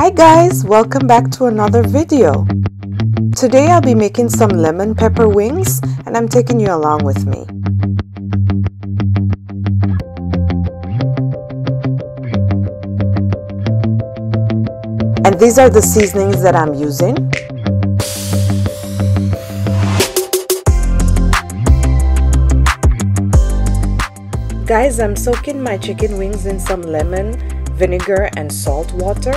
Hi guys, welcome back to another video. Today I'll be making some lemon pepper wings and I'm taking you along with me. And these are the seasonings that I'm using. Guys, I'm soaking my chicken wings in some lemon, vinegar and salt water.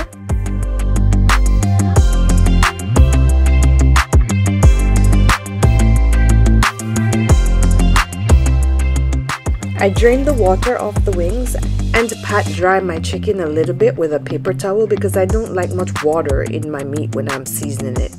I drain the water off the wings and pat dry my chicken a little bit with a paper towel because I don't like much water in my meat when I'm seasoning it.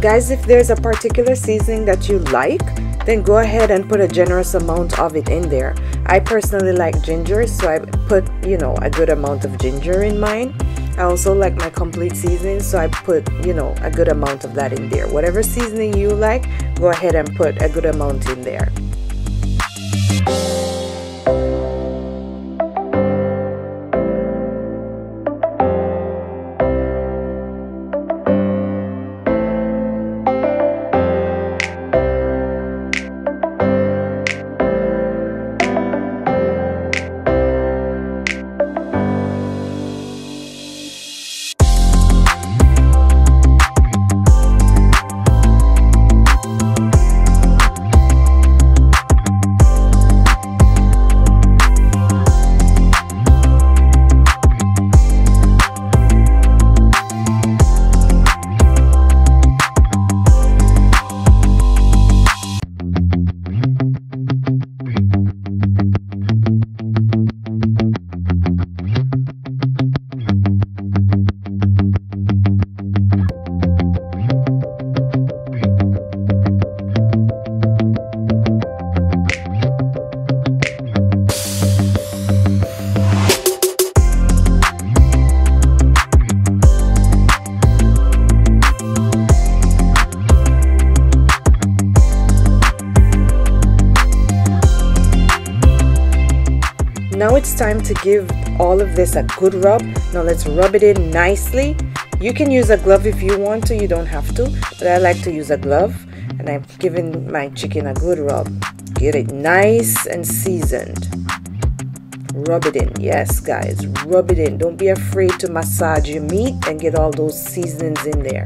Guys, if there's a particular seasoning that you like, then go ahead and put a generous amount of it in there. I personally like ginger, so I put, a good amount of ginger in mine. I also like my complete seasoning, so I put, a good amount of that in there. Whatever seasoning you like, go ahead and put a good amount in there. Now it's time to give all of this a good rub. Now let's rub it in nicely. You can use a glove if you want to, you don't have to, but I like to use a glove, and I've given my chicken a good rub. Get it nice and seasoned. Rub it in, yes guys, rub it in. Don't be afraid to massage your meat and get all those seasonings in there.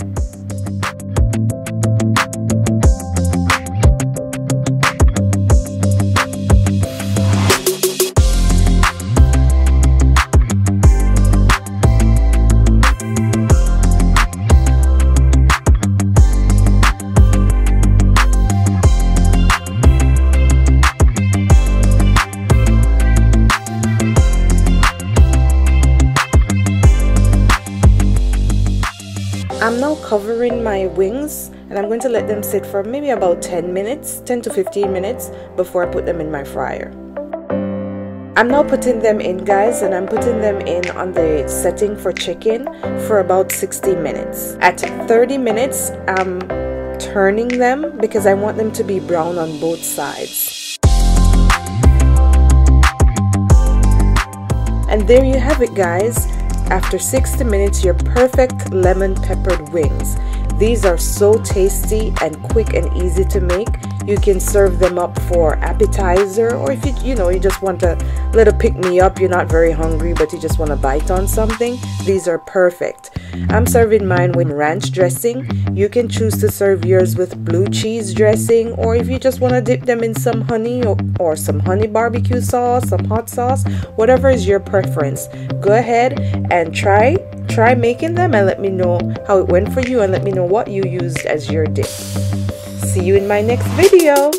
I'm now covering my wings and I'm going to let them sit for maybe about 10 to 15 minutes before I put them in my fryer. I'm now putting them in, guys, and I'm putting them in on the setting for chicken for about 60 minutes. At 30 minutes, I'm turning them because I want them to be brown on both sides. And there you have it, guys. After 60 minutes, your perfect lemon peppered wings. These are so tasty and quick and easy to make. You can serve them up for appetizer, or if you just want a little pick-me-up, you're not very hungry but you just want to bite on something, these are perfect. I'm serving mine with ranch dressing. You can choose to serve yours with blue cheese dressing, or if you just want to dip them in some honey or some honey barbecue sauce, some hot sauce, whatever is your preference. Go ahead and try making them and let me know how it went for you, and let me know what you used as your dip. See you in my next video.